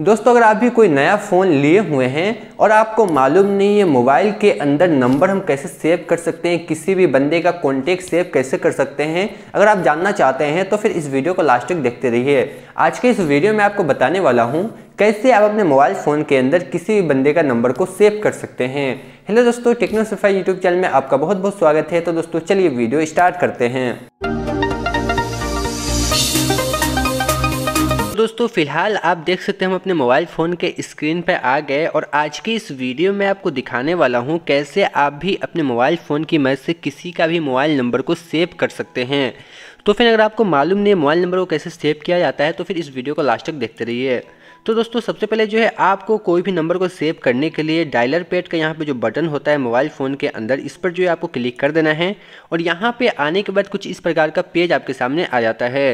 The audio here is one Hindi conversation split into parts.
दोस्तों अगर आप भी कोई नया फ़ोन लिए हुए हैं और आपको मालूम नहीं है मोबाइल के अंदर नंबर हम कैसे सेव कर सकते हैं, किसी भी बंदे का कॉन्टैक्ट सेव कैसे कर सकते हैं, अगर आप जानना चाहते हैं तो फिर इस वीडियो को लास्ट तक देखते रहिए। आज के इस वीडियो में आपको बताने वाला हूं कैसे आप अपने मोबाइल फ़ोन के अंदर किसी भी बंदे का नंबर को सेव कर सकते हैं। हेलो दोस्तों, टेक्नो सफाई यूट्यूब चैनल में आपका बहुत बहुत स्वागत है। तो दोस्तों चलिए वीडियो स्टार्ट करते हैं। दोस्तों फिलहाल आप देख सकते हैं हम अपने मोबाइल फ़ोन के स्क्रीन पर आ गए और आज की इस वीडियो में आपको दिखाने वाला हूं कैसे आप भी अपने मोबाइल फ़ोन की मदद से किसी का भी मोबाइल नंबर को सेव कर सकते हैं। तो फिर अगर आपको मालूम नहीं मोबाइल नंबर को कैसे सेव किया जाता है तो फिर इस वीडियो को लास्ट तक देखते रहिए। तो दोस्तों सबसे पहले जो है आपको कोई भी नंबर को सेव करने के लिए डायलर पैड का यहाँ पे जो बटन होता है मोबाइल फ़ोन के अंदर, इस पर जो है आपको क्लिक कर देना है और यहाँ पे आने के बाद कुछ इस प्रकार का पेज आपके सामने आ जाता है।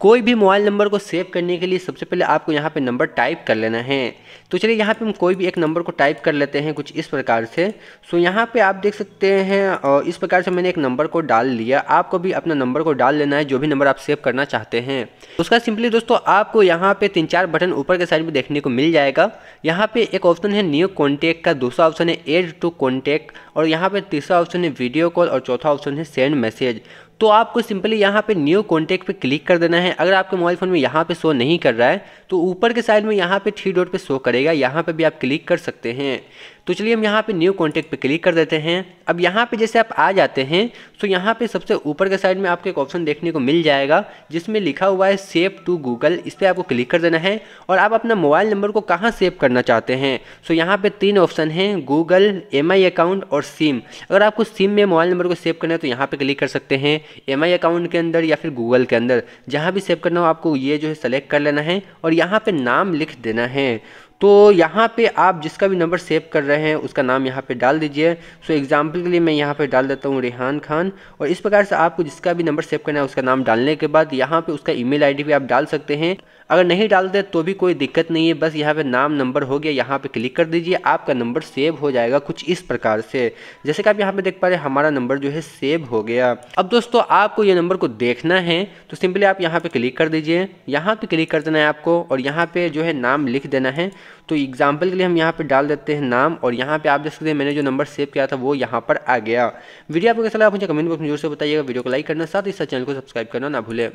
कोई भी मोबाइल नंबर को सेव करने के लिए सबसे पहले आपको यहाँ पे नंबर टाइप कर लेना है। तो चलिए यहाँ पर हम कोई भी एक नंबर को टाइप कर लेते हैं कुछ इस प्रकार से। सो यहाँ पर आप देख सकते हैं और इस प्रकार से मैंने एक नंबर को डाल लिया। आपको भी अपना नंबर को डाल लेना है जो भी नंबर आप सेव करना चाहते हैं। उसका सिंपली दोस्तों आपको यहाँ पर 3-4 बटन ऊपर साइड में देखने को मिल जाएगा। यहाँ पे एक ऑप्शन है न्यू कॉन्टैक्ट का, दूसरा ऑप्शन है ऐड टू कॉन्टैक्ट और यहाँ पे तीसरा ऑप्शन है वीडियो कॉल और चौथा ऑप्शन है सेंड मैसेज। तो आपको सिंपली यहाँ पे न्यू कॉन्टैक्ट पे क्लिक कर देना है। अगर आपके मोबाइल फ़ोन में यहाँ पे शो नहीं कर रहा है तो ऊपर के साइड में यहाँ पे 3 डॉट पे शो करेगा, यहाँ पे भी आप क्लिक कर सकते हैं। तो चलिए हम यहाँ पे न्यू कॉन्टैक्ट पे क्लिक कर देते हैं। अब यहाँ पे जैसे आप आ जाते हैं तो यहाँ पे सबसे ऊपर के साइड में आपको एक ऑप्शन देखने को मिल जाएगा जिसमें लिखा हुआ है सेव टू गूगल। इस पर आपको क्लिक कर देना है और आप अपना मोबाइल नंबर को कहाँ सेव करना चाहते हैं। सो यहाँ पे 3 ऑप्शन हैं गूगल, MI अकाउंट और सिम। अगर आपको सिम में मोबाइल नंबर को सेव करना है तो यहाँ पर क्लिक कर सकते हैं, MI अकाउंट के अंदर या फिर गूगल के अंदर, जहाँ भी सेव करना हो आपको ये जो है सेलेक्ट कर लेना है और यहाँ पे नाम लिख देना है। तो यहाँ पे आप जिसका भी नंबर सेव कर रहे हैं उसका नाम यहाँ पे डाल दीजिए। सो एग्जांपल के लिए मैं यहाँ पे डाल देता हूँ रेहान खान और इस प्रकार से आपको जिसका भी नंबर सेव करना है उसका नाम डालने के बाद यहाँ पे उसका ईमेल आईडी भी आप डाल सकते हैं। अगर नहीं डालते तो भी कोई दिक्कत नहीं है, बस यहाँ पे नाम नंबर हो गया, यहाँ पे क्लिक कर दीजिए, आपका नंबर सेव हो जाएगा कुछ इस प्रकार से। जैसे कि आप यहाँ पे देख पा रहे हैं हमारा नंबर जो है सेव हो गया। अब दोस्तों आपको ये नंबर को देखना है तो सिंपली आप यहाँ पे क्लिक कर दीजिए, यहाँ पे क्लिक कर देना है आपको और यहाँ पे जो है नाम लिख देना है। तो एग्जाम्पल के लिए हम यहाँ पे डाल देते हैं नाम और यहाँ पे आप देख सकते हैं मैंने जो नंबर सेव किया था वो यहाँ पर आ गया। वीडियो आपको कैसा लगा मुझे कमेंट बॉक्स में जरूर से बताइएगा। वीडियो को लाइक करना, साथ ही साथ चैनल को सब्सक्राइब करना ना भूलें।